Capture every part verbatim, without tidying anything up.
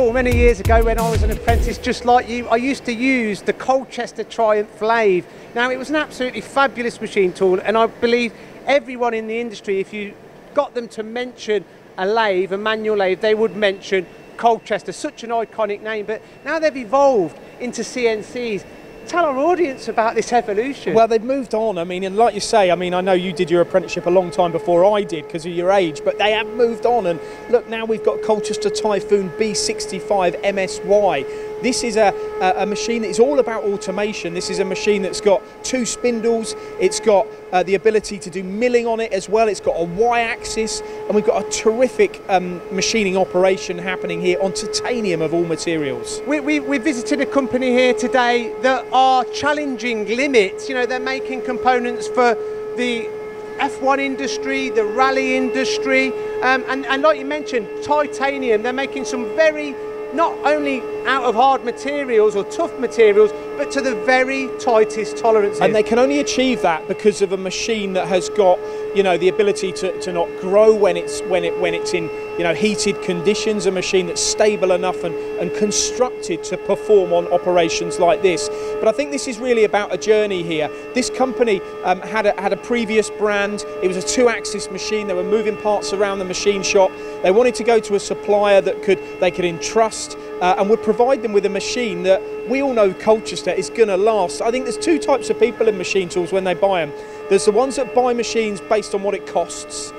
Paul, many years ago when I was an apprentice just like you, I used to use the Colchester Triumph lathe. Now, it was an absolutely fabulous machine tool, and I believe everyone in the industry, if you got them to mention a lathe, a manual lathe, they would mention Colchester, such an iconic name. But now they've evolved into C N Cs. Tell our audience about this evolution. Well, they've moved on. I mean, and like you say, I mean, I know you did your apprenticeship a long time before I did because of your age, but they have moved on. And look, now we've got Colchester Typhoon B sixty-five M S Y. This is a, a, a machine that is all about automation. This is a machine that's got two spindles. It's got uh, the ability to do milling on it as well. It's got a Y-axis, and we've got a terrific um, machining operation happening here on titanium of all materials. We, we, we visited a company here today that are challenging limits. You know, they're making components for the F one industry, the rally industry, um, and, and like you mentioned, titanium. They're making some very, not only out of hard materials or tough materials, but to the very tightest tolerances. And they can only achieve that because of a machine that has got, you know, the ability to, to not grow when it's when it when it's in, you know, heated conditions, a machine that's stable enough and, and constructed to perform on operations like this. But I think this is really about a journey here. This company um, had, a, had a previous brand. It was a two-axis machine. They were moving parts around the machine shop. They wanted to go to a supplier that could they could entrust uh, and would provide them with a machine that we all know Colchester is going to last. I think there's two types of people in machine tools when they buy them. There's the ones that buy machines based on what it costs,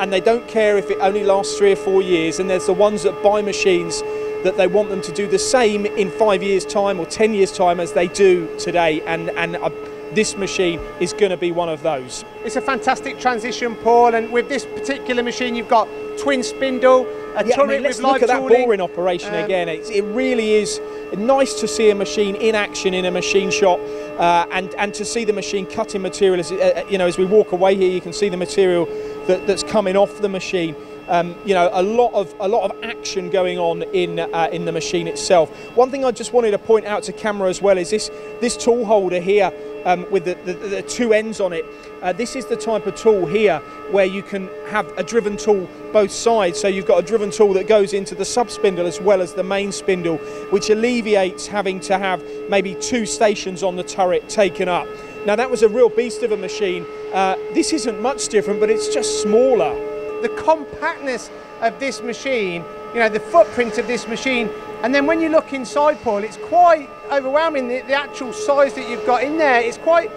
and they don't care if it only lasts three or four years, and there's the ones that buy machines that they want them to do the same in five years' time or ten years' time as they do today, and, and uh, this machine is going to be one of those. It's a fantastic transition, Paul, and with this particular machine you've got twin spindle, a yeah, turret I mean, let's with live look at that boring operation um, again. It's, it really is nice to see a machine in action in a machine shop, uh, and, and to see the machine cutting material. As, uh, you know, as we walk away here, you can see the material that, that's coming off the machine. Um, you know, a lot of a lot of action going on in uh, in the machine itself. One thing I just wanted to point out to camera as well is this this tool holder here um, with the, the, the two ends on it. Uh, this is the type of tool here where you can have a driven tool both sides. So you've got a driven tool that goes into the sub spindle as well as the main spindle, which alleviates having to have maybe two stations on the turret taken up. Now that was a real beast of a machine. Uh, this isn't much different, but it's just smaller. The compactness of this machine, you know, the footprint of this machine, and then when you look inside, Paul, it's quite overwhelming, the, the actual size that you've got in there. It's quite,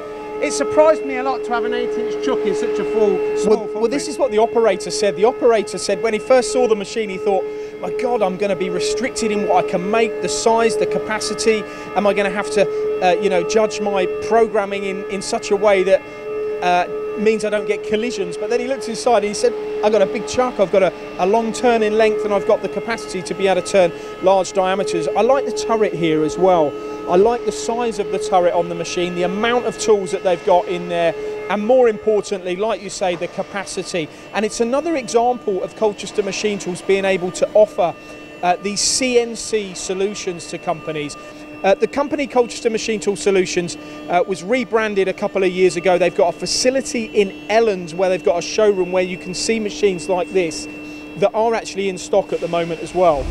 it surprised me a lot to have an eight inch chuck in such a full, small footprint. Well, this is what the operator said. The operator said when he first saw the machine, he thought, my God, I'm going to be restricted in what I can make, the size, the capacity. Am I going to have to, uh, you know, judge my programming in, in such a way that uh, means I don't get collisions? But then he looked inside and he said, I've got a big chuck, I've got a, a long turn in length, and I've got the capacity to be able to turn large diameters. I like the turret here as well. I like the size of the turret on the machine, the amount of tools that they've got in there, and more importantly, like you say, the capacity. And it's another example of Colchester Machine Tools being able to offer uh, these C N C solutions to companies. Uh, the company Colchester Machine Tool Solutions uh, was rebranded a couple of years ago. They've got a facility in Elland where they've got a showroom where you can see machines like this that are actually in stock at the moment as well.